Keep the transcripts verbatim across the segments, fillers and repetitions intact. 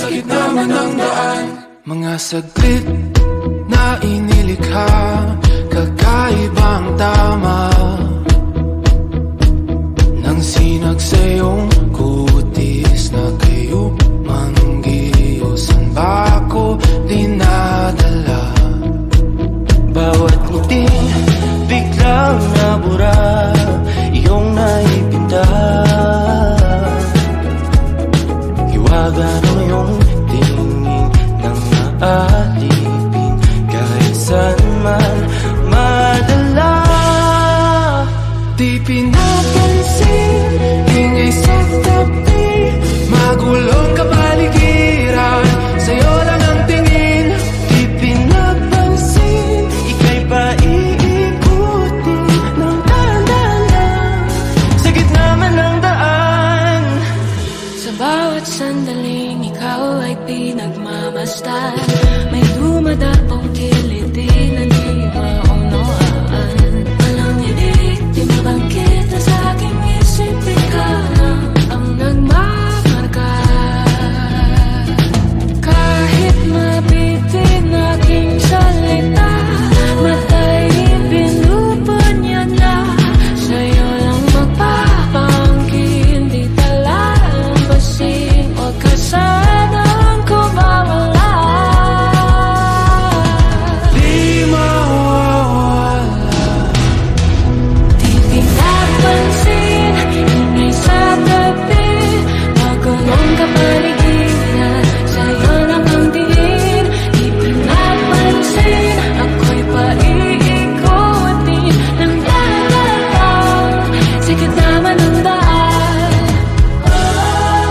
sa gitna ng daan. Mga saglit na inilikha, kakaibang tama nang sinag sa iyong kutis na kayo manggi. O saan ba ako dinadala? Bawat ngiti biglang nabura, iyong naipinta. Hiwagan mo yung tingin ng naalipin, kahit saan man madala. Di pinapansin, ingay sa tabi, magulong kapaligiran, sa'yo lang ang tingin. Di pinapansin, ika'y paiikutin ng tandalan, sa gitna man ng daan. Sa bawat sandaling ikaw ay pinagmamastan, may dumadapong kilid, di na di maunawaan. Walang hilig, di mabangkit na sa'king isip, ikaw na ang nagmamarka. Kahit mabitin aking salita, mata'y pinupon niya na, sa'yo lang magpapangkin, di talampasin, huwag ka sanang kumawala. Di mawawala. Di pinapansin, ingay sa tabi, magulong kapaligiran, sa'yo lang ang tingin. Di pinapansin, ako'y paiikutin ng dalang, sa gitna man ng daan. Di man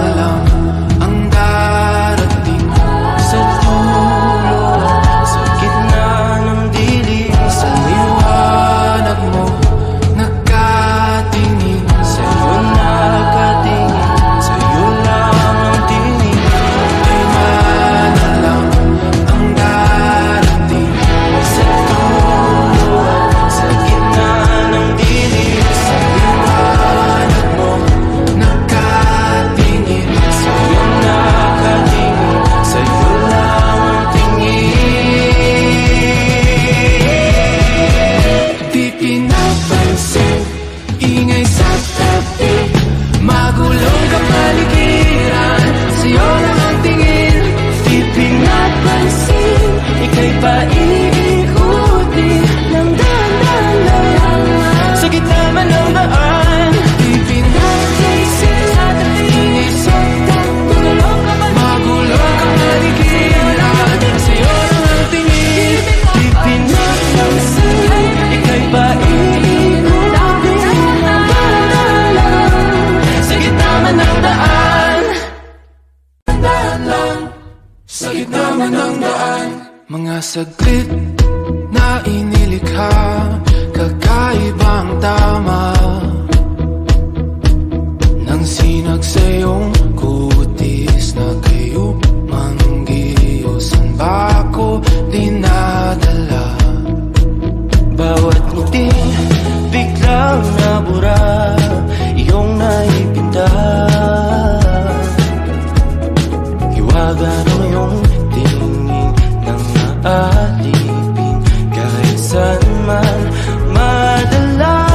alam ang darating sa dulo, sa gitna ng dilim, sa liwanag mo nakatingin. Sa'yo nakatingin, sa'yo lang ang tingin. Di man alam ang darating sa dulo, sa gitna ng dilim, sa liwanag mo nakatingin. Sa'yo nakatingin, sa'yo lang ang tingin. Di pinapansin, ingay sa tabi, magulong kapaligiran, sa'yo lang ang tingin. Di pinapansin, ika'y paiikutin ng dalang, sa gitna man ng daan. Di pinapansin, ingay sa tabi, magulong kapaligiran, sa'yo lang ang tingin. Di pinapansin, ika'y paiikutin ng dalang, sa gitna man ng daan. Dalang, sa gitna man ng daan. Mga saglit na inilikha, kakaibang tama nang sinag sa iyong kutis na kayo manggi. O saan ba ako dinadala? Bawat ngiti biglang nabura, iyong naipinta. Hiwagan mo yung tingin ng naalipin, kahit saan man madala.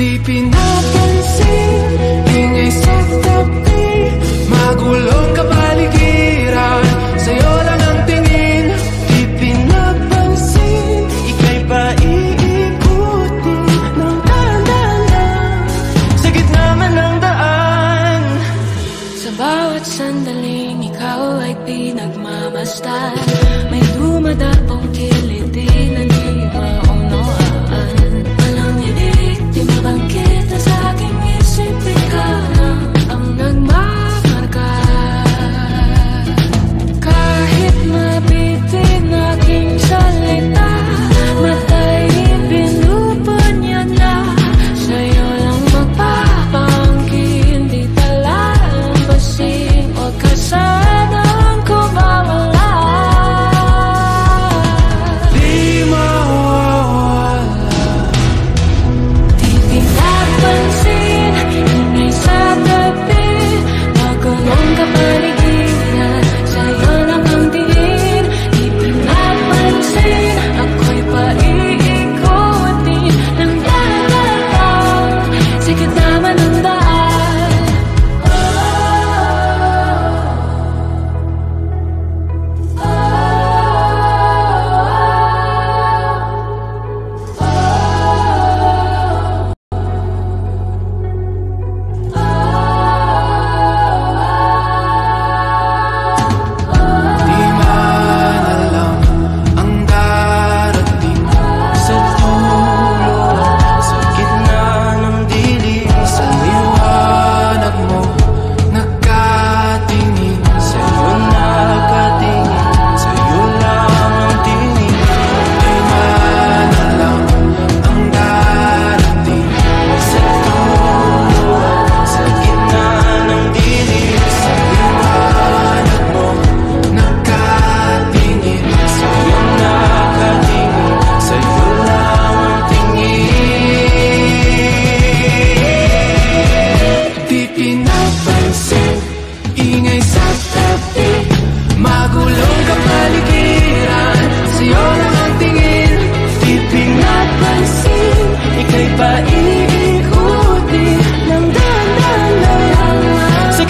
Di pinapansin, ingay sa tabi, magulong kapaligiran, sa'yo lang ang tingin. Di pinapansin, ika'y paiikutin ng dalang, sa gitna man ng daan. Sa bawat sandaling ikaw ay pinagmamastan, may dumadapong kilid, di na di maunawaan. Walang hilig, di mabangkit na sa'king isip, ikaw na ang nagmamarka. Kahit mabitin aking salita, mata'y pinupon niya na, sa'yo lang magpa Sa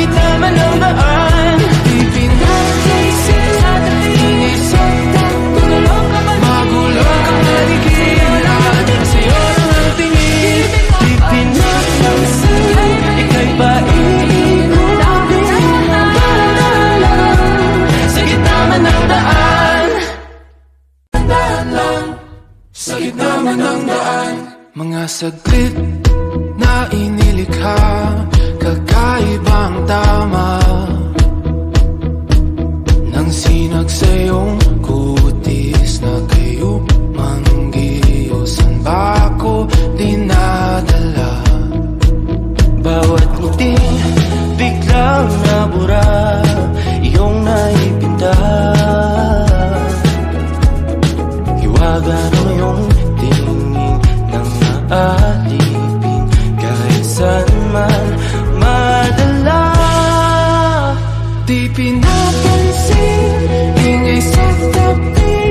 gitna man ng daan, mga saglit na inilikha, kakaibang tama nang sinagsayong kutis na kayo manggiyosan ba ko dinadala. Bawat ngiti biglang nabura, iyong naipinta. Hiwagan alipin kahit saan man madala. Di pinapansin ingay sa tabi,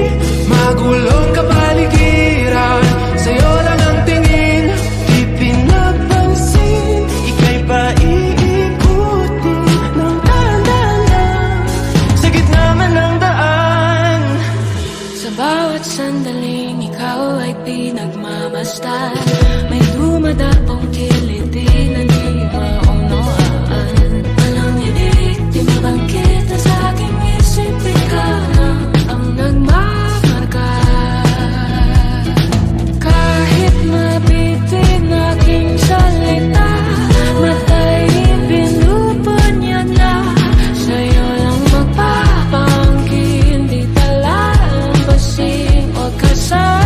magulong kapaligiran, sa'yo lang ang tingin. Di pinapansin ika'y paiikutin ng dahan-dahan lang, sa gitna man ng daan. Sa bawat sandaling ikaw ay pinagmamasdan, may dumadapong kilid, di na di maunawaan. Walang hilig, di mabangkit na sa aking isip, ikaw na ang nagmamarka. Kahit mabitin aking salita, mata'y binubuan niya na, sa'yo lang magpapangkin, di talampasin o kasama.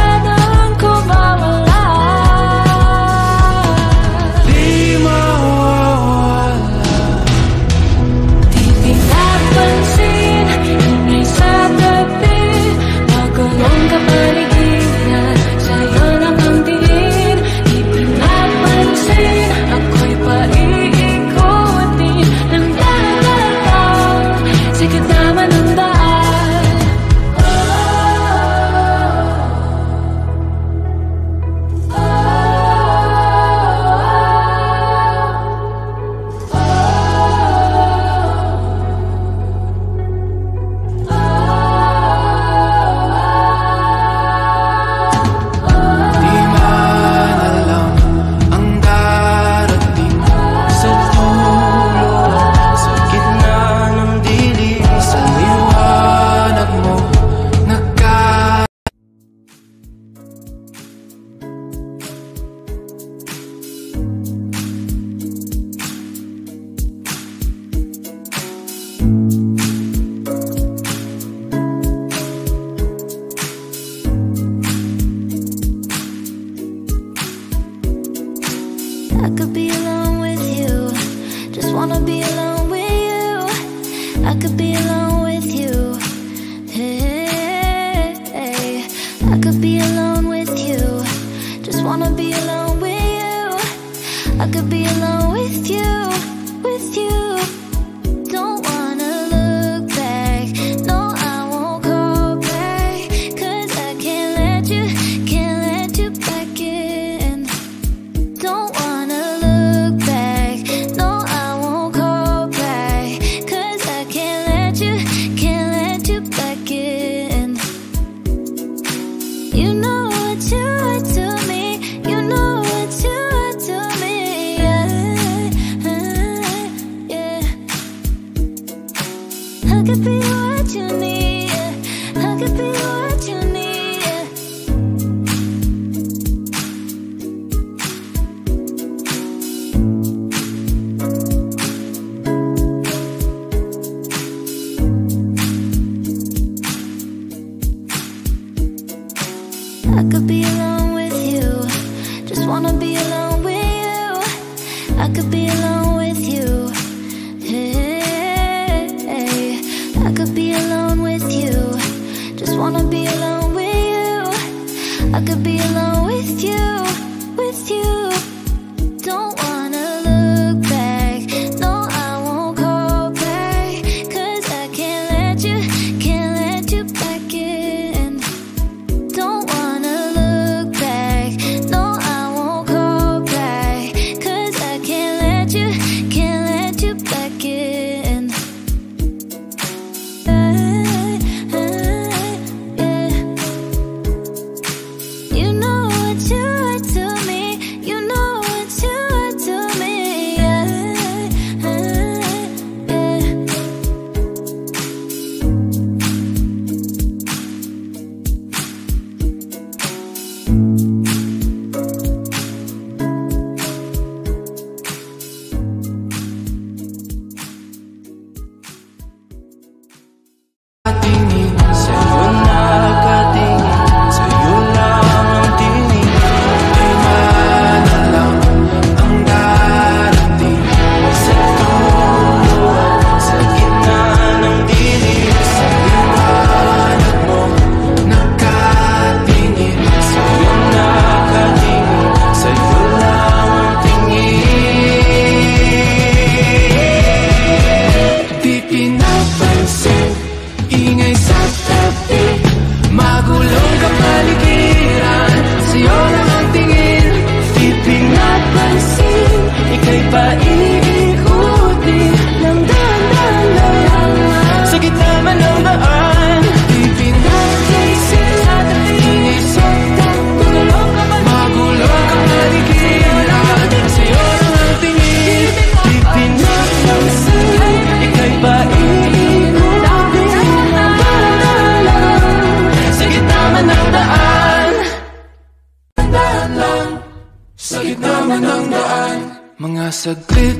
gilid naman ang daan. Mga saglit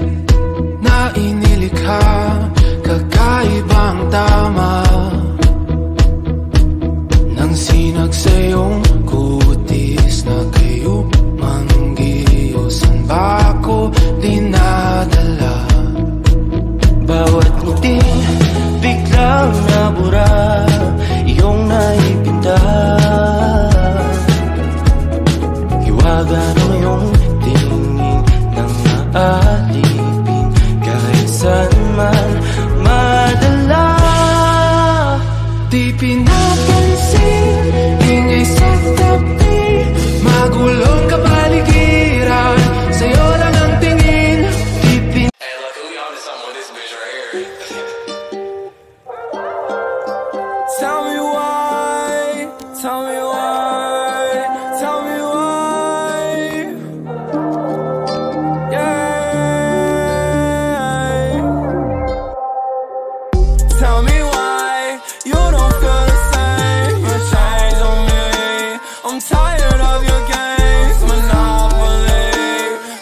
na inilikha, kakaibang tama nang sinag sa iyong kutis na kayo manggiyosan ba ako dinadala. Bawat ngiti biglang nabura, iyong naipinta. Hiwagan mo yung tingin ng naalipin, kahit saan man madala. Di pinapansin, ingay sa tabi, magulong kapaligiran, sa'yo lang ang tingin. Hey, look who y'all is on with this bitch right here. Tell me why, tell me why, tell me why. Yeah. Tell me why you don't feel the same. You change on me. I'm tired of your games, monopoly.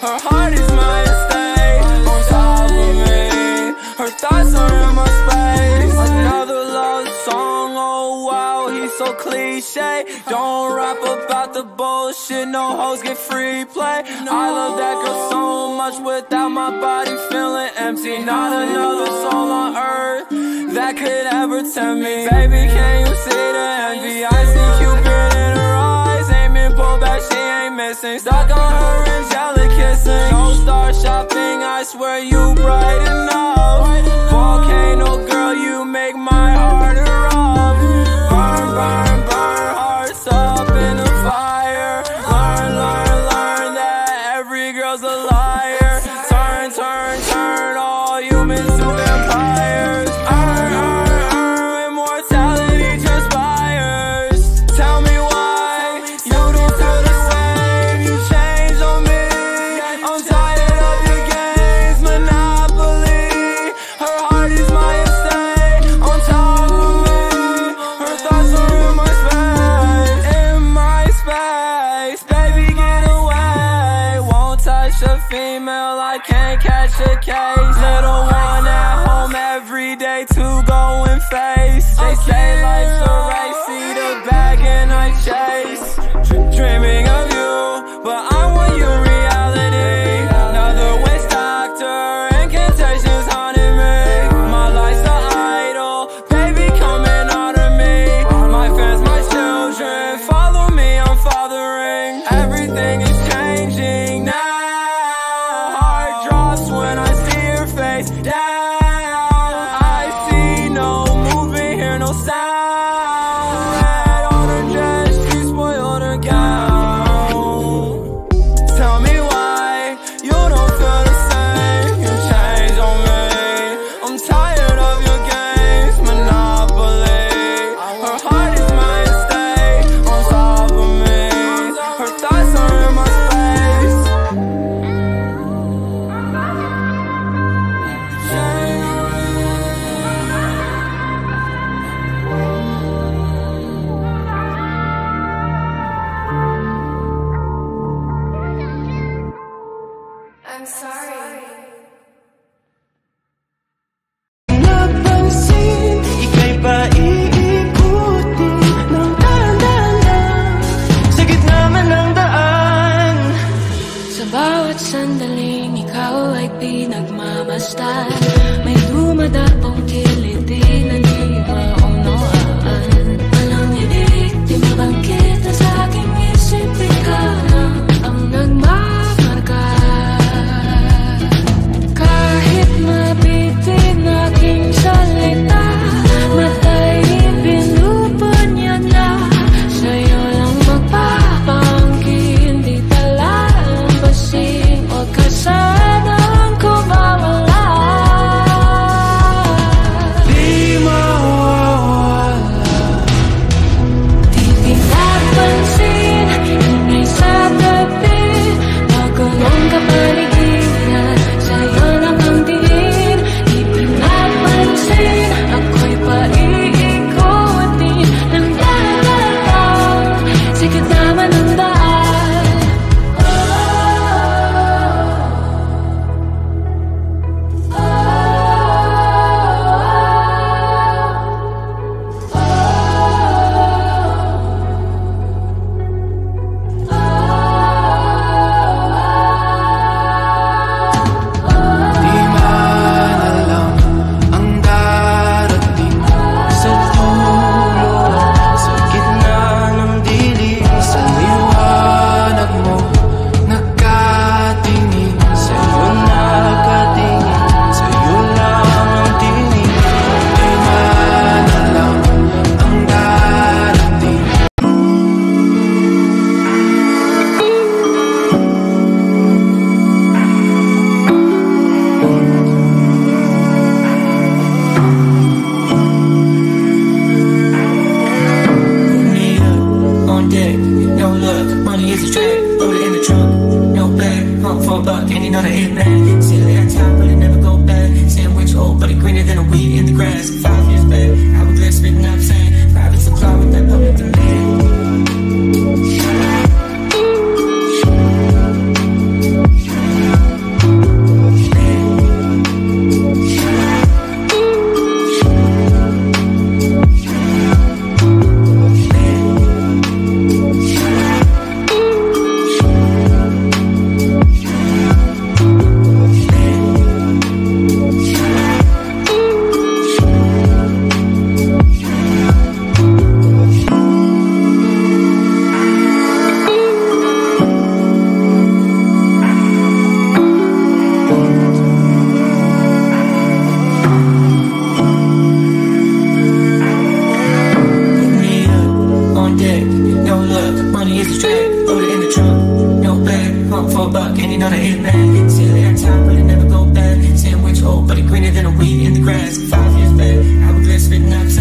Her heart is my estate. On top of me, her thoughts are in my space. Another love song. Oh wow, he's so cliche. Don't rap about the bullshit. No hoes get free play. I love that girl so much without my body feeling empty. Not another soul on earth that could ever tempt me. Baby, can you see the envy? I see Cupid in her eyes, aiming, pull back, she ain't missing. Stuck on her angelic kissing. Don't start shopping, I swear you bright enough. Volcano girl, you make my heart erupt. Burn, burn, burn, hearts up in the fire. Learn, learn, learn that every girl's a liar. Turn, turn, turn all humans to vampires. Earn, earn, earn, immortality transpires. Tell me why you don't feel the same. You change on me. I'm tired of your games, monopoly. Her heart is my estate. On top of me, her thoughts are in my space. In my space, baby, get away. Won't touch a female, I can't catch a case. Little one at home every day to go and face. They say life's a race, see the bag and I chase. Dr- Dreaming of you, but I want your reality. Another waste doctor, incantations haunting me. My life's the idol, baby, come and honor me. My fans, my children, follow me, I'm fathering. Everything is changing now. Heart drops when I see her face down. I see no movement, hear no sound. Red on her dress, she spoiled her gown. Tell me why you don't feel the same. You change on me. I'm tired of your games, monopoly. Her heart is my estate. On top of me, her thoughts are in my space. I'm sorry. Napansin, ika'y paiikutin ng tandala sa gitna man ng daan. Sa bawat sandaling ikaw ay pinagmamasdan, may dumadapong kilid di na di maunawaan. Walang hilig, di mabangkit na sa aking isip, ikaw na ang nagmamarka. Kahit mabitin aking salita, mata'y pinupon niya na. Sa'yo lang magpapangkin, di talampasin. Huwag ka sanang kumawala. Di ma cold blood, and you know they hate that. Say lay on top, but it never go bad. Sandwich old, but it greener than a weed in the grass. Five years back, I was there spitting up saying, private supply with that public demand. But it greener than a weed in the grass. Five years back, I was glad spitting up.